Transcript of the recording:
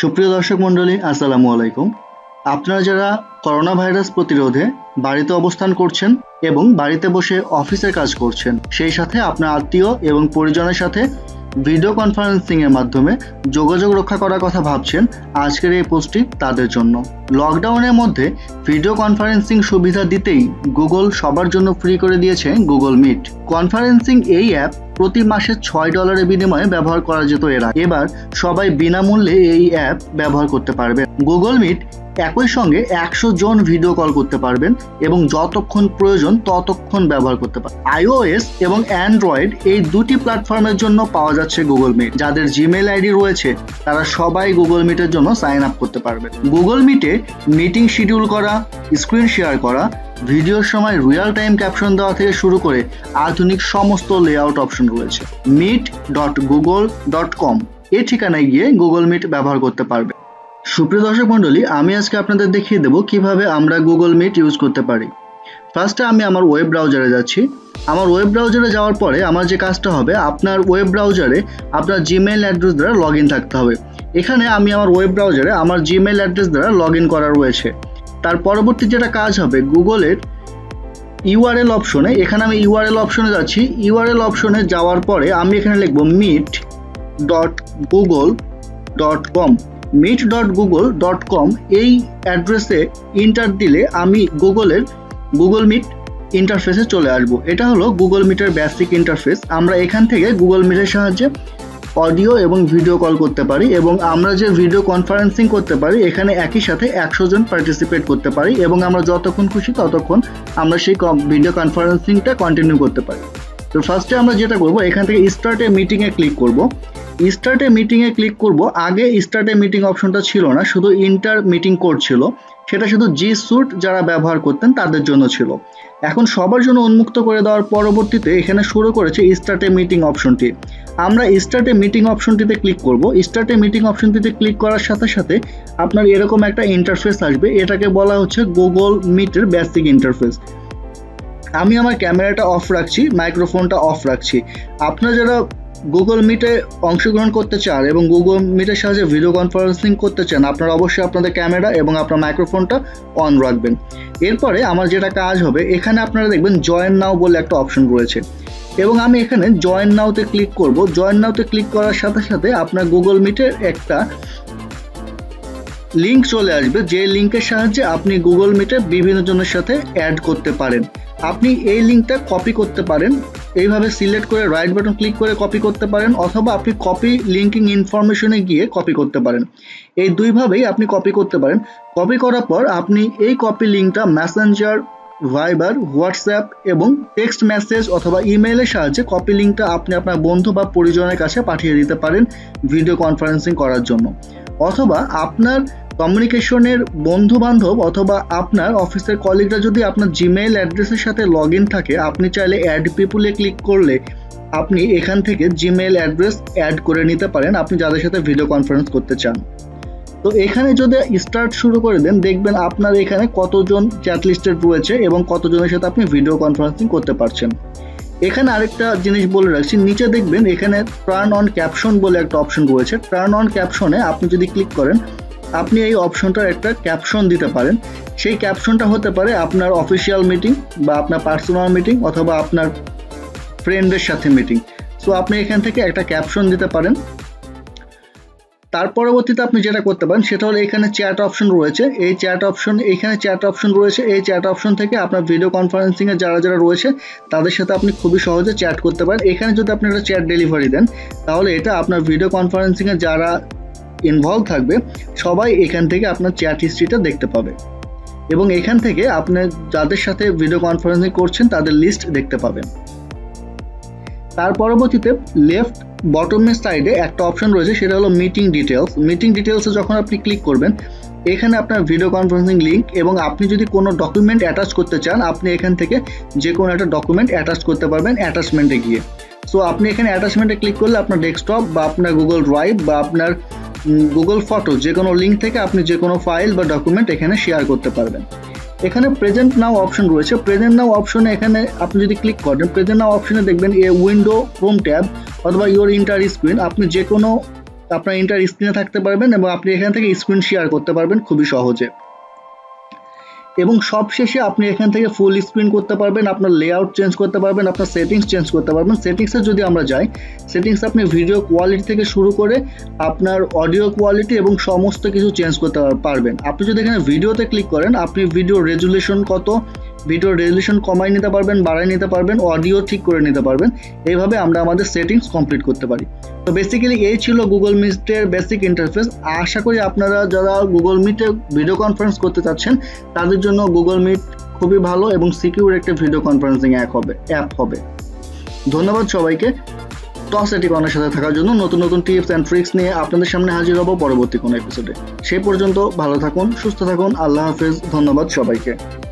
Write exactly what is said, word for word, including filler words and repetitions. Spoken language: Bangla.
সুপ্রিয় দর্শক মণ্ডলী, আসসালামু আলাইকুম। আপনারা যারা করোনা ভাইরাস প্রতিরোধে বাড়িতে অবস্থান করছেন এবং বাড়িতে বসে অফিসের কাজ করছেন, সেই সাথে আপনার আত্মীয় এবং পরিজনের সাথে ভিডিও কনফারেন্সিং এর মাধ্যমে যোগাযোগ রক্ষা করার কথা ভাবছেন, আজকের এই পোস্টটি তাদের জন্য। লকডাউনের মধ্যে ভিডিও কনফারেন্সিং সুবিধা দিতেই গুগল সবার জন্য ফ্রি করে দিয়েছে গুগল মিট। কনফারেন্সিং এই অ্যাপ প্রতি মাসে ছয় ডলারের বিনিময়ে ব্যবহার করা যেত। এরা এবার সবাই বিনামূল্যে এই অ্যাপ ব্যবহার করতে পারবে। গুগল মিট একই সঙ্গে একশো জন ভিডিও কল করতে পারবেন এবং যতক্ষণ প্রয়োজন ততক্ষণ ব্যবহার করতে পারবেন। আইওএস এবং অ্যান্ড্রয়েড এই দুটি প্ল্যাটফর্মের জন্য পাওয়া যাচ্ছে গুগল মিট। যাদের জিমেল আইডি রয়েছে তারা সবাই গুগল মিটের জন্য সাইন আপ করতে পারবেন। গুগল মিটে মিটিং শিডিউল করা, স্ক্রিন শেয়ার করা, ভিডিওর সময় রিয়াল টাইম ক্যাপশন দেওয়া থেকে শুরু করে আধুনিক সমস্ত লেআউট অপশন রয়েছে। Meet dot Google dot com এই ঠিকানায় গিয়ে গুগল মিট ব্যবহার করতে পারবে। সুপ্রিয় দর্শক মণ্ডলী, আমি আজকে আপনাদের দেখিয়ে দেবো কিভাবে আমরা গুগল মিট ইউজ করতে পারি। ফার্স্টে আমি আমার ওয়েব ব্রাউজারে যাচ্ছি। আমার ওয়েব ব্রাউজারে যাওয়ার পরে আমার যে কাজটা হবে, আপনার ওয়েব ব্রাউজারে আপনার জিমেল অ্যাড্রেস দ্বারা লগ ইন থাকতে হবে। এখানে আমি আমার ওয়েব ব্রাউজারে আমার জিমেল অ্যাড্রেস দ্বারা লগ ইন করা রয়েছে। তার পরবর্তী যেটা কাজ হবে, গুগলের ইউআরএল অপশনে, এখানে আমি ইউআরএল অপশনে যাচ্ছি। ইউআরএল অপশনে যাওয়ার পরে আমি এখানে লিখব meet dot Google dot com. Meet dot Google dot com এই অ্যাড্রেসে ইন্টার দিলে আমি গুগলের গুগল মিট ইন্টারফেসে চলে আসবো। এটা হলো গুগল মিটের বেসিক ইন্টারফেস। আমরা এখান থেকে গুগল মিটের সাহায্যে অডিও এবং ভিডিও কল করতে পারি এবং আমরা যে ভিডিও কনফারেন্সিং করতে পারি, এখানে একই সাথে একশো জন পার্টিসিপেট করতে পারি এবং আমরা যতক্ষণ খুশি ততক্ষণ আমরা সেই ভিডিও কনফারেন্সিংটা কন্টিনিউ করতে পারি। তো ফার্স্টে আমরা যেটা করব, এখান থেকে স্টার্টে মিটিংয়ে ক্লিক করব। স্টার্টে মিটিংয়ে ক্লিক করব। আগে স্টার্টে মিটিং অপশনটা ছিল না, শুধু ইন্টার মিটিং কোড ছিল। সেটা শুধু জি স্যুট যারা ব্যবহার করতেন তাদের জন্য ছিল। এখন সবার জন্য উন্মুক্ত করে দেওয়ার পরবর্তীতে এখানে শুরু করেছে স্টার্টে মিটিং অপশনটি। আমরা স্টার্টে মিটিং অপশনটিতে ক্লিক করব। স্টার্টে মিটিং অপশনটিতে ক্লিক করার সাথে সাথে আপনার এরকম একটা ইন্টারফেস আসবে। এটাকে বলা হচ্ছে গুগল মিটের বেসিক ইন্টারফেস। আমি আমার ক্যামেরাটা অফ রাখছি, মাইক্রোফোনটা অফ রাখছি। আপনারা যারা গুগল মিটে অংশগ্রহণ করতে চান এবং গুগল মিটের সাহায্যে ভিডিও কনফারেন্সিং করতে চান, আপনারা অবশ্যই আপনাদের ক্যামেরা এবং আপনার মাইক্রোফোনটা অন রাখবেন। এরপরে আমার যেটা কাজ হবে, এখানে আপনারা দেখবেন জয়েন নাও বলে একটা অপশন রয়েছে এবং আমি এখানে জয়েন নাওতে ক্লিক করব। জয়েন নাওতে ক্লিক করার সাথে সাথে আপনার গুগল মিটের একটা লিঙ্ক চলে আসবে, যে লিঙ্কের সাহায্যে আপনি গুগল মিটে বিভিন্ন জনের সাথে অ্যাড করতে পারেন। আপনি এই লিঙ্কটা কপি করতে পারেন, এইভাবে সিলেক্ট করে রাইট বাটন ক্লিক করে কপি করতে পারেন, অথবা আপনি কপি লিঙ্কিং ইনফরমেশনে গিয়ে কপি করতে পারেন। এই দুইভাবেই আপনি কপি করতে পারেন। কপি করার পর আপনি এই কপি লিঙ্কটা মেসেঞ্জার, ভাইবার, হোয়াটসঅ্যাপ এবং টেক্সট মেসেজ অথবা ইমেইলের সাহায্যে কপি লিঙ্কটা আপনি আপনার বন্ধু বা পরিজনের কাছে পাঠিয়ে দিতে পারেন ভিডিও কনফারেন্সিং করার জন্য, অথবা আপনার কমিউনিকেশনের বন্ধুবান্ধব অথবা আপনার অফিসের কলিগরা যদি আপনার জিমেইল অ্যাড্রেসের সাথে লগ ইন থাকে, আপনি চাইলে অ্যাড পিপুলে ক্লিক করলে আপনি এখান থেকে জিমেইল অ্যাড্রেস অ্যাড করে নিতে পারেন আপনি যাদের সাথে ভিডিও কনফারেন্স করতে চান। তো এখানে যদি স্টার্ট শুরু করে দেন, দেখবেন আপনার এখানে কতজন চ্যাট লিস্টেড রয়েছে এবং কতজনের সাথে আপনি ভিডিও কনফারেন্সিং করতে পারছেন। এখানে আরেকটা জিনিস বলে রাখছি, নিচে দেখবেন এখানে টার্ন অন ক্যাপশন বলে একটা অপশন রয়েছে। টার্ন অন ক্যাপশনে আপনি যদি ক্লিক করেন, আপনি এই অপশনটার একটা ক্যাপশন দিতে পারেন। সেই ক্যাপশনটা হতে পারে আপনার অফিসিয়াল মিটিং বা আপনার পার্সোনাল মিটিং অথবা আপনার ফ্রেন্ডের সাথে মিটিং। সো আপনি এখান থেকে একটা ক্যাপশন দিতে পারেন। তার পরবর্তীতে আপনি যেটা করতে পারেন সেটা হলো এখানে চ্যাট অপশন রয়েছে। এই চ্যাট অপশন এখানে চ্যাট অপশন রয়েছে এই চ্যাট অপশন থেকে আপনার ভিডিও কনফারেন্সিংয়ে যারা যারা রয়েছে তাদের সাথে আপনি খুবই সহজে চ্যাট করতে পারেন। এখানে যদি আপনি একটা চ্যাট ডেলিভারি দেন, তাহলে এটা আপনার ভিডিও কনফারেন্সিংয়ে যারা ইনভলভ থাকবে সবাই এখান থেকে আপনার চ্যাট হিস্ট্রিটা দেখতে পাবে এবং এখান থেকে আপনি যাদের সাথে ভিডিও কনফারেন্সিং করছেন তাদের লিস্ট দেখতে পাবেন। তার পরবর্তীতে লেফট বটমের সাইডে একটা অপশন রয়েছে, সেটা হলো মিটিং ডিটেলস। মিটিং ডিটেলসে যখন আপনি ক্লিক করবেন, এখানে আপনার ভিডিও কনফারেন্সিং লিঙ্ক এবং আপনি যদি কোনো ডকুমেন্ট অ্যাটাচ করতে চান, আপনি এখান থেকে যে কোনো একটা ডকুমেন্ট অ্যাটাচ করতে পারবেন অ্যাটাচমেন্টে গিয়ে। সো আপনি এখানে অ্যাটাচমেন্টে ক্লিক করলে আপনার ডেস্কটপ বা আপনার গুগল ড্রাইভ বা আপনার গুগল ফটো, যে কোনো লিঙ্ক থেকে আপনি যে কোনো ফাইল বা ডকুমেন্ট এখানে শেয়ার করতে পারবেন। এখানে প্রেজেন্ট নাও অপশন রয়েছে। প্রেজেন্ট নাও অপশনে এখানে আপনি যদি ক্লিক করেন, প্রেজেন্ট নাও অপশনে দেখবেন এ উইন্ডো, ক্রোম ট্যাব অথবা ইউর ইন্টার স্ক্রিন, আপনি যে কোনো আপনার ইন্টার স্ক্রিনে থাকতে পারবেন এবং আপনি এখান থেকে স্ক্রিন শেয়ার করতে পারবেন খুবই সহজে। এবং সবশেষে আপনি এখান থেকে ফুল স্ক্রিন করতে পারবেন, আপনার লেআউট চেঞ্জ করতে পারবেন, আপনার সেটিংস চেঞ্জ করতে পারবেন। সেটিংসে যদি আমরা যাই, সেটিংস আপনি ভিডিও কোয়ালিটি থেকে শুরু করে আপনার অডিও কোয়ালিটি এবং সমস্ত কিছু চেঞ্জ করতে পারবেন। আপনি যদি এখানে ভিডিওতে ক্লিক করেন, আপনি ভিডিও রেজুলেশন কত, ভিডিও রেজুলেশন কমাই নিতে পারবেন, বাড়াই নিতে পারবেন, অডিও ঠিক করে নিতে পারবেন। এইভাবে আমরা আমাদের সেটিংস কমপ্লিট করতে পারি। তো বেসিক্যালি এই ছিল গুগল মিটের বেসিক ইন্টারফেস। আশা করি আপনারা যারা গুগল মিটে ভিডিও কনফারেন্স করতে চাচ্ছেন তাদের জন্য গুগল মিট খুবই ভালো এবং সিকিউর একটা ভিডিও কনফারেন্সিং অ্যাপ হবে অ্যাপ হবে ধন্যবাদ সবাইকে টস এটি কনের সাথে থাকার জন্য। নতুন নতুন টিপস অ্যান্ড ট্রিক্স নিয়ে আপনাদের সামনে হাজির হব পরবর্তী কোনো এপিসোডে। সেই পর্যন্ত ভালো থাকুন, সুস্থ থাকুন, আল্লাহ হাফেজ, ধন্যবাদ সবাইকে।